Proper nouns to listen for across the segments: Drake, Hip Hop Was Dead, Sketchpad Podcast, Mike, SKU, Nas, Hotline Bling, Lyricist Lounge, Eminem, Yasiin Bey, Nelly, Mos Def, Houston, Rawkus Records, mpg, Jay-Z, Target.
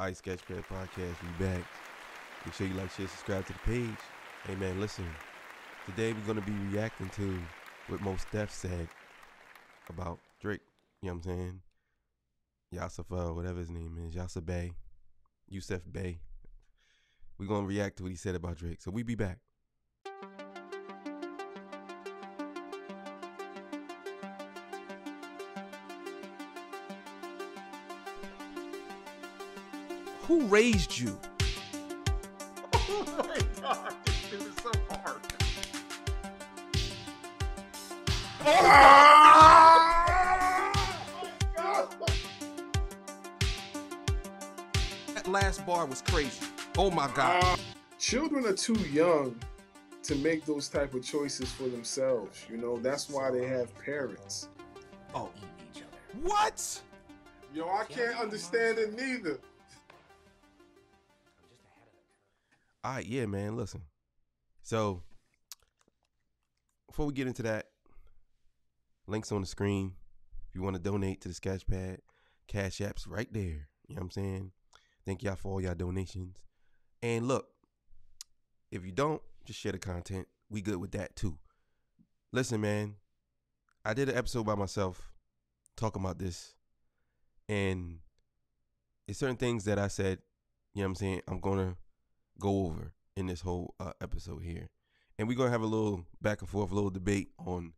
Alright, Sketchpad Podcast, we back. Make sure you like, share, subscribe to the page. Hey man, listen. Today we're gonna be reacting to what Mos Def said about Drake. You know what I'm saying? Yasiin, whatever his name is, Yasiin Bey, Yusef Bey. We're gonna react to what he said about Drake. So we be back. Who raised you? Oh my God, this dude is so hard. That last bar was crazy. Oh my God. Children are too young to make those type of choices for themselves. You know, that's why they have parents. Oh, what? Yo, I can't understand it neither. All right, yeah, man, listen. So, before we get into that, links on the screen. If you want to donate to the Sketchpad, Cash App's right there. You know what I'm saying? Thank y'all for all y'all donations. And look, if you don't, just share the content. We good with that, too. Listen, man, I did an episode by myself talking about this. And there's certain things that I said, you know what I'm saying, I'm going to go over in this whole episode here, and we're gonna have a little back and forth, a little debate on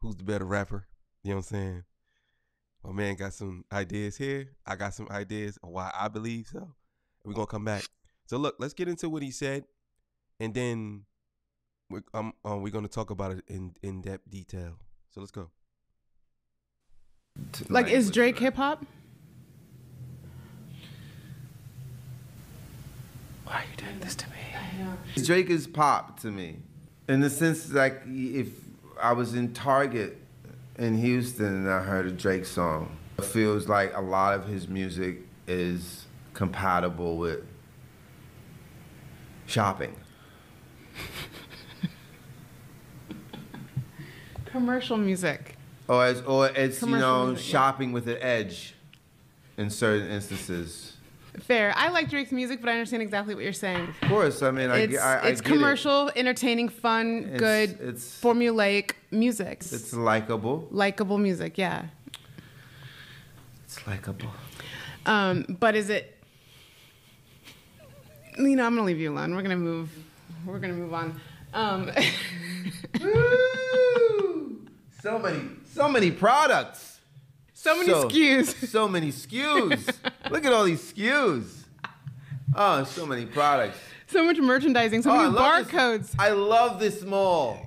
who's the better rapper. You know what I'm saying? My man got some ideas here, I got some ideas on why I believe so. We're gonna come back. So look, let's get into what he said, and then we're gonna talk about it in depth detail. So let's go. Like, is Drake hip hop? Why are you doing this to me? Drake is pop to me. In the sense, like, if I was in Target in Houston and I heard a Drake song, it feels like a lot of his music is compatible with shopping. Commercial music. Or it's, you know, shopping with an edge in certain instances. Fair. I like Drake's music, but I understand exactly what you're saying. Of course. I mean, it's commercial, entertaining, fun, good, it's formulaic music. It's likable. Likable music, yeah. It's likable. But is it? You know, I'm gonna leave you alone. We're gonna move. We're gonna move on. Woo! So many products. So many SKUs. So many SKUs. Look at all these SKUs. Oh, so many products. So much merchandising. So many barcodes. I love this mall.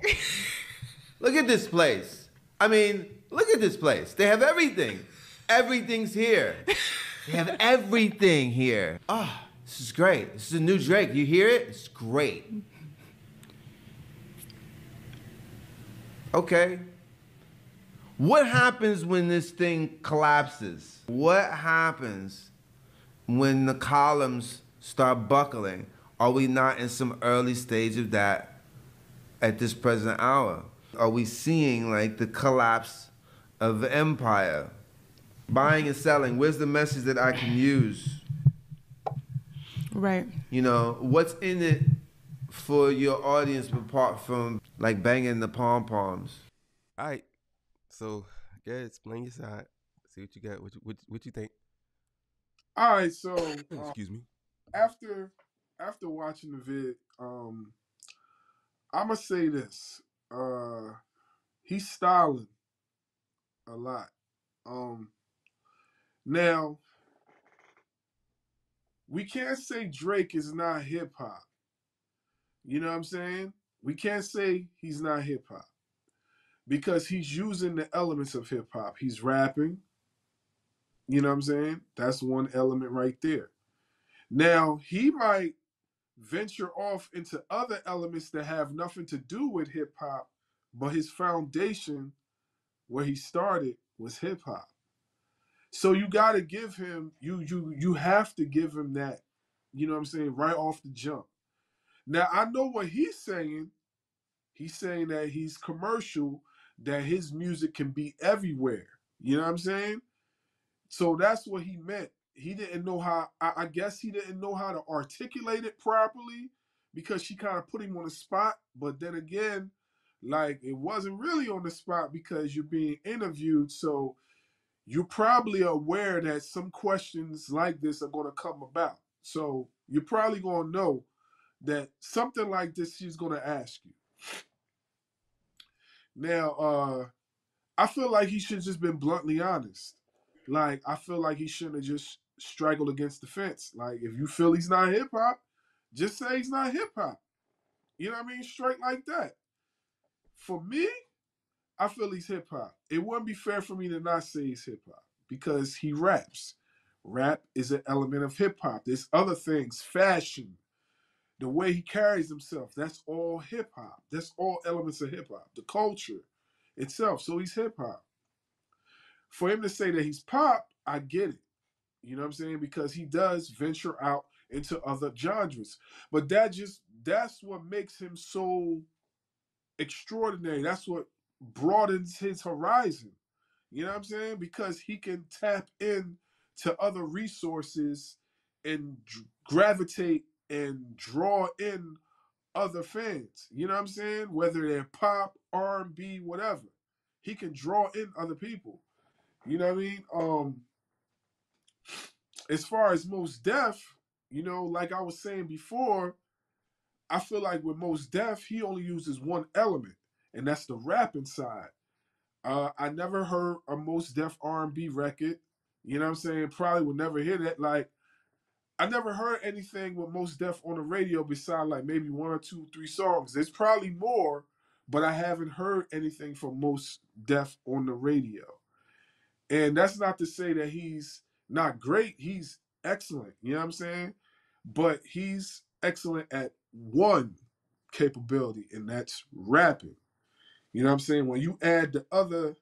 Look at this place. I mean, look at this place. They have everything. Everything's here. They have everything here. Oh, this is great. This is a new Drake. You hear it? It's great. Okay. What happens when this thing collapses? What happens when the columns start buckling? Are we not in some early stage of that at this present hour? Are we seeing like the collapse of the empire? Buying and selling, where's the message that I can use? Right. You know, what's in it for your audience apart from like banging the pom-poms? All right. So, yeah, explain your side. See what you got. What you think? All right. So, excuse me. After watching the vid, I'ma say this. He's styling a lot. Now, we can't say Drake is not hip hop. You know what I'm saying? We can't say he's not hip hop. Because he's using the elements of hip hop. He's rapping. You know what I'm saying? That's one element right there. Now, he might venture off into other elements that have nothing to do with hip hop, but his foundation, where he started, was hip hop. So you gotta give him, you have to give him that, you know what I'm saying, right off the jump. Now, I know what he's saying. He's saying that he's commercial, that his music can be everywhere. You know what I'm saying? So that's what he meant. he didn't know how, I guess he didn't know how to articulate it properly because she kind of put him on the spot. But then again, like, it wasn't really on the spot because you're being interviewed. So you're probably aware that some questions like this are going to come about. So you're probably going to know that something like this she's going to ask you. Now, I feel like he should have just been bluntly honest. Like, I feel like he shouldn't have just straggled against the fence. Like, if you feel he's not hip-hop, just say he's not hip-hop. You know what I mean? Straight like that. For me, I feel he's hip-hop. It wouldn't be fair for me to not say he's hip-hop because he raps. Rap is an element of hip-hop. There's other things, fashion, the way he carries himself. That's all hip-hop. That's all elements of hip-hop, the culture itself. So he's hip-hop. For him to say that he's pop, I get it. You know what I'm saying? Because he does venture out into other genres. But that's what makes him so extraordinary. That's what broadens his horizon. You know what I'm saying? Because he can tap in to other resources and gravitate and draw in other fans. You know what I'm saying? Whether they're pop, R&B, whatever. He can draw in other people. You know what I mean? As far as Mos Def, you know, like I was saying before, I feel like with Mos Def, he only uses one element, and that's the rapping side. I never heard a Mos Def R&B record. You know what I'm saying? Probably would never hear that. Like, I never heard anything with Mos Def on the radio besides, like, maybe one or two, three songs. There's probably more, but I haven't heard anything from Mos Def on the radio. And that's not to say that he's not great. He's excellent. You know what I'm saying? But he's excellent at one capability, and that's rapping. You know what I'm saying? When you add the other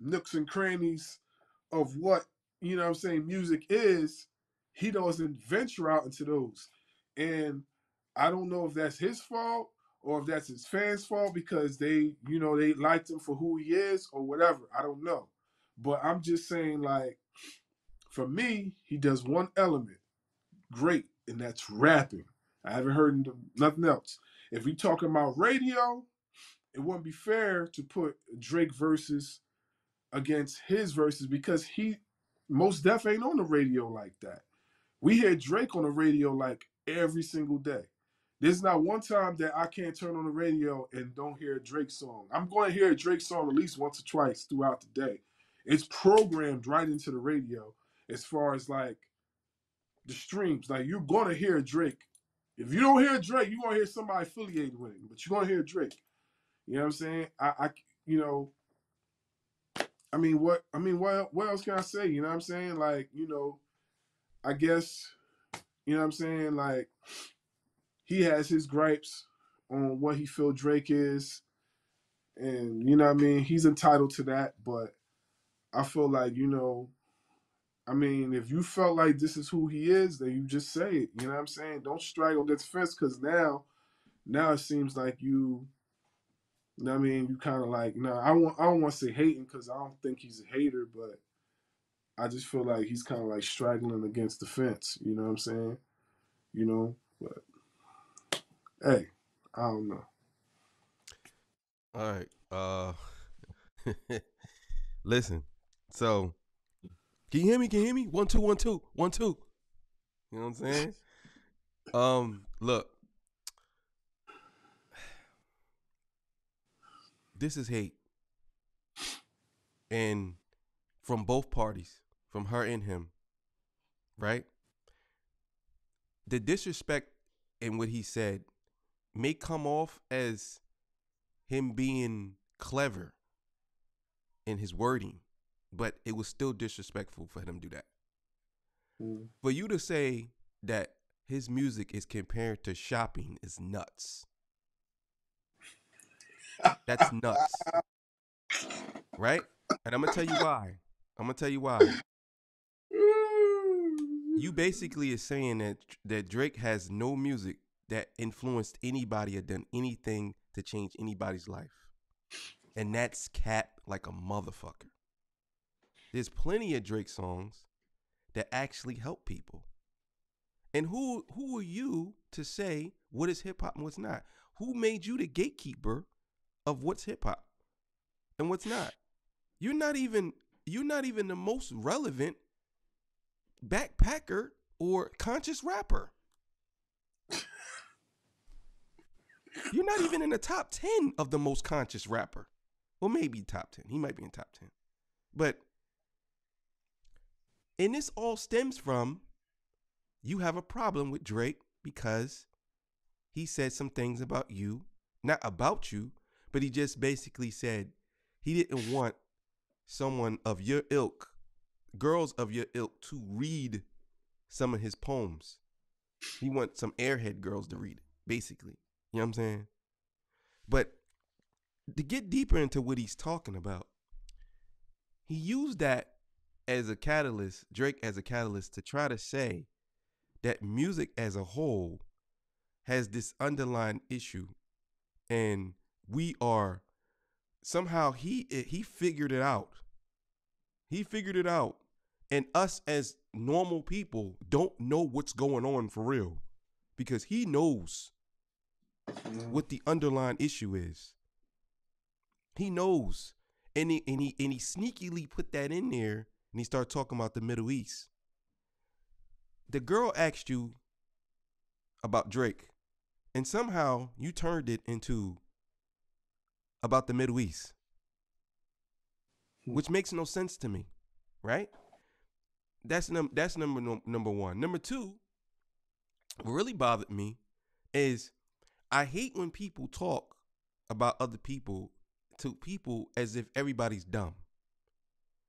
nooks and crannies of what, you know what I'm saying, music is, he doesn't venture out into those. And I don't know if that's his fault or if that's his fans' fault because they, you know, they liked him for who he is or whatever. I don't know. But I'm just saying, like, for me, he does one element great, and that's rapping. I haven't heard nothing else. If we're talking about radio, it wouldn't be fair to put Drake verses against his verses because he, Mos Def ain't on the radio like that. We hear Drake on the radio like every single day. There's not one time that I can't turn on the radio and don't hear a Drake song. I'm going to hear a Drake song at least once or twice throughout the day. It's programmed right into the radio as far as, like, the streams. Like, you're going to hear Drake. If you don't hear Drake, you're going to hear somebody affiliated with him, but you're going to hear Drake. You know what I'm saying? What else can I say? You know what I'm saying? Like, you know, I guess, you know what I'm saying? Like, he has his gripes on what he feel Drake is. And, you know what I mean? He's entitled to that, but I feel like, you know, I mean, if you felt like this is who he is, then you just say it. You know what I'm saying? Don't straggle against the fence because now it seems like you know what I mean? You kind of like, I don't want to say hating because I don't think he's a hater, but I just feel like he's kind of like straggling against the fence. You know what I'm saying? You know, but hey, I don't know. All right. Listen. So, can you hear me? Can you hear me? 1, 2, 1, 2, 1, 2. You know what I'm saying? Look. This is hate. And from both parties, from her and him, right? The disrespect in what he said may come off as him being clever in his wording, but it was still disrespectful for him to do that. Mm. For you to say that his music is compared to shopping is nuts. That's nuts. Right? And I'm going to tell you why. You basically is saying that Drake has no music that influenced anybody or done anything to change anybody's life. And that's cap like a motherfucker. There's plenty of Drake songs that actually help people. And who are you to say what is hip hop and what's not? Who made you the gatekeeper of what's hip hop and what's not? You're not even the most relevant backpacker or conscious rapper. You're not even in the top 10 of the most conscious rapper. Well, maybe top 10. He might be in top 10. But, and this all stems from, you have a problem with Drake because he said some things about you, not about you, but he just basically said he didn't want someone of your ilk, girls of your ilk, to read some of his poems. He wants some airhead girls to read it, basically. You know what I'm saying? But to get deeper into what he's talking about, he used that as a catalyst, Drake as a catalyst, to try to say that music as a whole has this underlying issue, and we are somehow, he figured it out. He figured it out, and us as normal people don't know what's going on for real, because he knows what the underlying issue is. He knows, and he sneakily put that in there, and he started talking about the Middle East. The girl asked you about Drake, and somehow you turned it into about the Middle East, which makes no sense to me, right? That's number one. Number two, what really bothered me is I hate when people talk about other people to people as if everybody's dumb.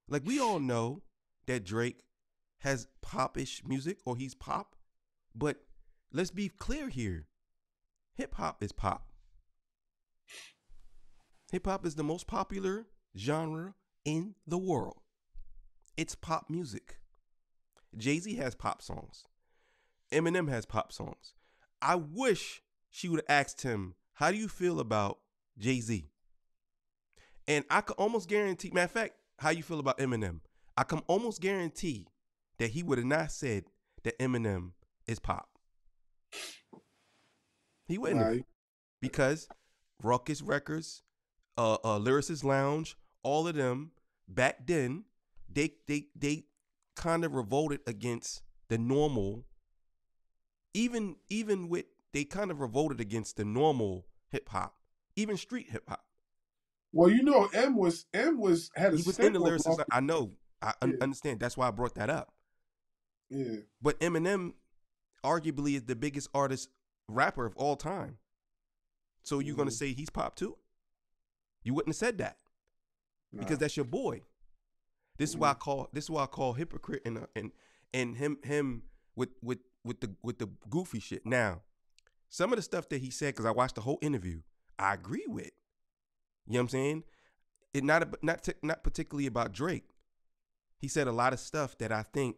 Like, we all know that Drake has pop-ish music, or he's pop, but let's be clear here. Hip-hop is pop. Hip-hop is the most popular genre in the world. It's pop music. Jay-Z has pop songs. Eminem has pop songs. I wish she would have asked him, how do you feel about Jay-Z? And I could almost guarantee, matter of fact, how you feel about Eminem? I can almost guarantee that he would have not said that Eminem is pop. He wouldn't have. Because Rawkus Records, Lyricist Lounge, all of them, back then, they kind of revolted against the normal, even with, they kind of revolted against the normal hip hop, even street hip hop. Well, you know, M was had a, he was in the Lyricist. I know, I understand. That's why I brought that up. Yeah. But Eminem, arguably, is the biggest artist rapper of all time. So you're gonna say he's pop too? You wouldn't have said that, because that's your boy. This is why I call hypocrite and him with the goofy shit. Now, some of the stuff that he said, because I watched the whole interview, I agree with. You know what I'm saying? It not particularly about Drake. He said a lot of stuff that I think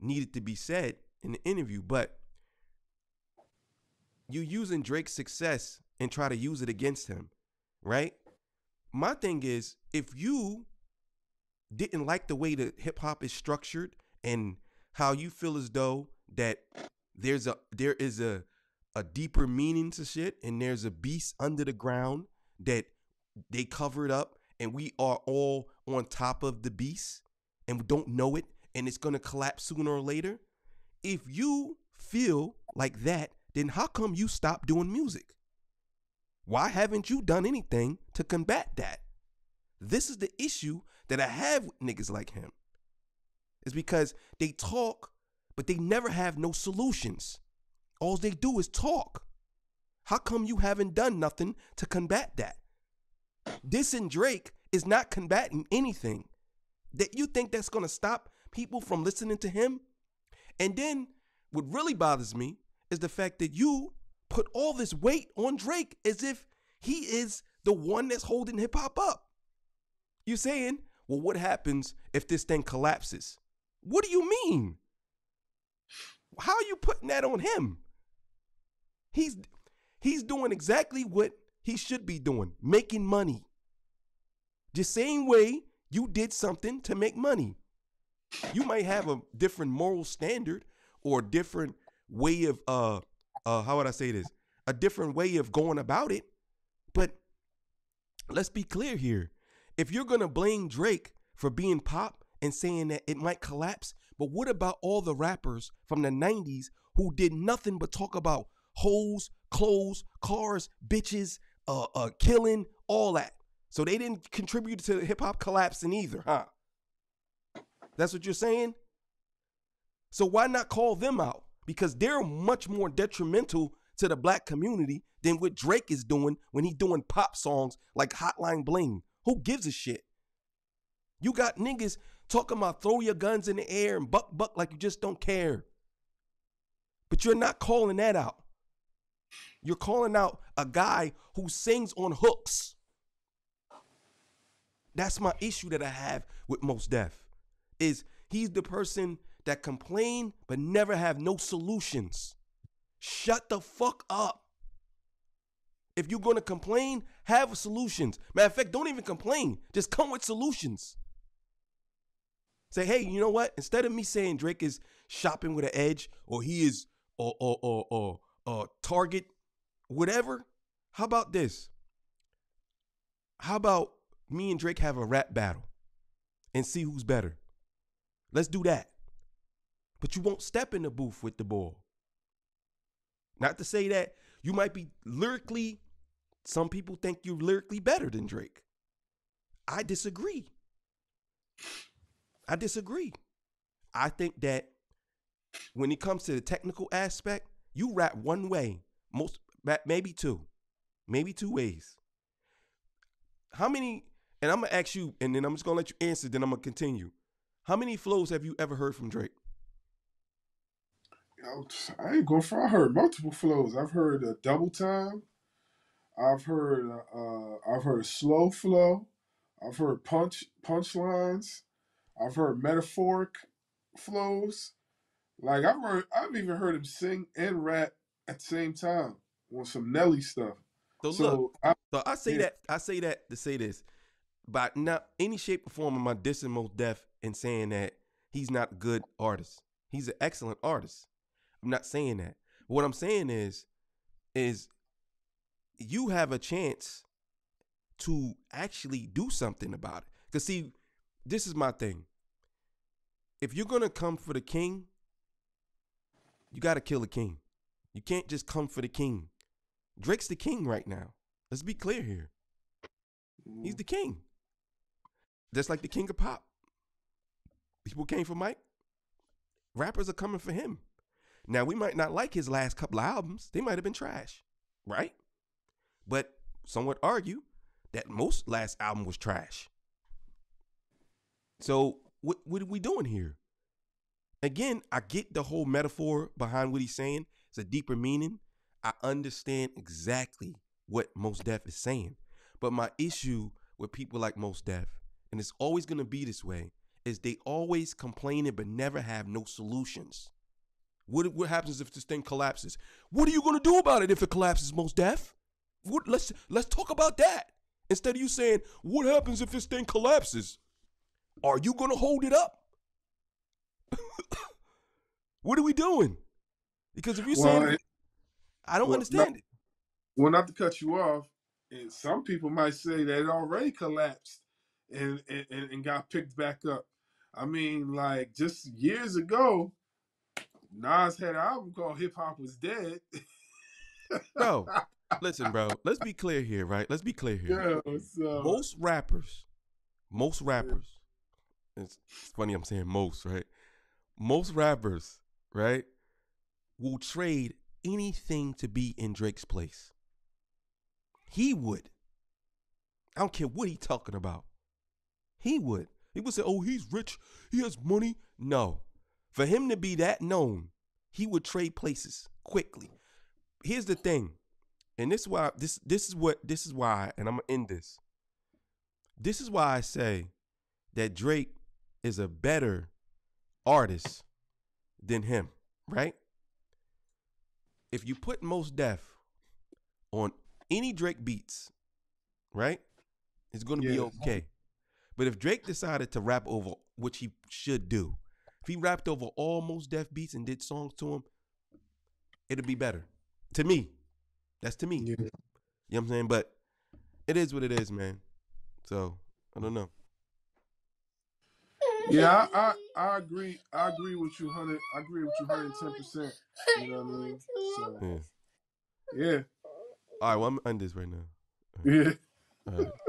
needed to be said in the interview, but you using Drake's success and try to use it against him, right? My thing is, if you didn't like the way that hip hop is structured and how you feel as though that there is a deeper meaning to shit, and there's a beast under the ground that they covered up, and we are all on top of the beast and we don't know it, and it's going to collapse sooner or later. If you feel like that, then how come you stopped doing music? Why haven't you done anything to combat that? This is the issue that I have with niggas like him. It's because they talk, but they never have no solutions. All they do is talk. How come you haven't done nothing to combat that? This and Drake is not combating anything. That you think that's going to stop people from listening to him? And then what really bothers me is the fact that you put all this weight on Drake as if he is the one that's holding hip hop up. You're saying, well, what happens if this thing collapses? What do you mean? How are you putting that on him? He's doing exactly what he should be doing, making money. The same way you did something to make money. You might have a different moral standard or a different way of how would I say this? A different way of going about it. But let's be clear here. If you're gonna blame Drake for being pop and saying that it might collapse, but what about all the rappers from the 90s who did nothing but talk about hoes, clothes, cars, bitches, killing, all that? So they didn't contribute to hip hop collapsing either, huh? That's what you're saying? So why not call them out? Because they're much more detrimental to the black community than what Drake is doing when he's doing pop songs like Hotline Bling. Who gives a shit? You got niggas talking about throw your guns in the air and buck buck like you just don't care. But you're not calling that out. You're calling out a guy who sings on hooks. That's my issue that I have with Mos Def, is he's the person that complain but never have no solutions. Shut the fuck up. If you're going to complain, have solutions. Matter of fact, don't even complain. Just come with solutions. Say, hey, you know what? Instead of me saying Drake is shopping with an edge or he is or Target, whatever, how about this? How about me and Drake have a rap battle and see who's better? Let's do that. But you won't step in the booth with the ball. Not to say that you might be lyrically, some people think you're lyrically better than Drake. I disagree. I disagree. I think that when it comes to the technical aspect, you rap one way, most maybe two ways. How many, and I'm gonna ask you, and then I'm just gonna let you answer, then I'm gonna continue. How many flows have you ever heard from Drake? I ain't going for. I heard multiple flows. I've heard a double time. I've heard slow flow. I've heard punchlines. I've heard metaphoric flows. Like I've even heard him sing and rap at the same time on some Nelly stuff. So look, I say that to say this, by not any shape or form am I dissing Mos Def and saying that he's not a good artist. He's an excellent artist. I'm not saying that. What I'm saying is you have a chance to actually do something about it. Because see, this is my thing. If you're going to come for the king, you got to kill the king. You can't just come for the king. Drake's the king right now. Let's be clear here. He's the king. Just like the king of pop. People came for Mike. Rappers are coming for him. Now, we might not like his last couple of albums. They might have been trash, right? But some would argue that most last album was trash. So what are we doing here? Again, I get the whole metaphor behind what he's saying. It's a deeper meaning. I understand exactly what Mos Def is saying. But my issue with people like Mos Def, and it's always going to be this way, is they always complaining but never have no solutions. What happens if this thing collapses? What are you going to do about it if it collapses, Mos Def? Let's talk about that. Instead of you saying, what happens if this thing collapses? Are you going to hold it up? What are we doing? Because if you're saying, I don't understand it. Well, not to cut you off, and some people might say that it already collapsed and got picked back up. I mean, like, just years ago, Nas had an album called Hip Hop Was Dead. Bro, listen, bro. Let's be clear here, right? Let's be clear here. Yeah, so. Most rappers, it's funny I'm saying most, right? Most rappers, right, will trade anything to be in Drake's place. He would. I don't care what he's talking about. He would. He would say, oh, he's rich. He has money. No. For him to be that known, he would trade places quickly. Here's the thing, and this is why, and I'm gonna end this. This is why I say that Drake is a better artist than him, right? If you put Mos Def on any Drake beats, right, it's gonna be okay. But if Drake decided to rap over, which he should do, if he rapped over all Mos Def beats and did songs to him, it'd be better. To me. That's to me. Yeah. You know what I'm saying? But it is what it is, man. So, I don't know. Yeah, I agree. I agree with you, 100. I agree with you 110%. You know what I mean? So, yeah. All right, well, I'm on this right now. All right. Yeah. All right.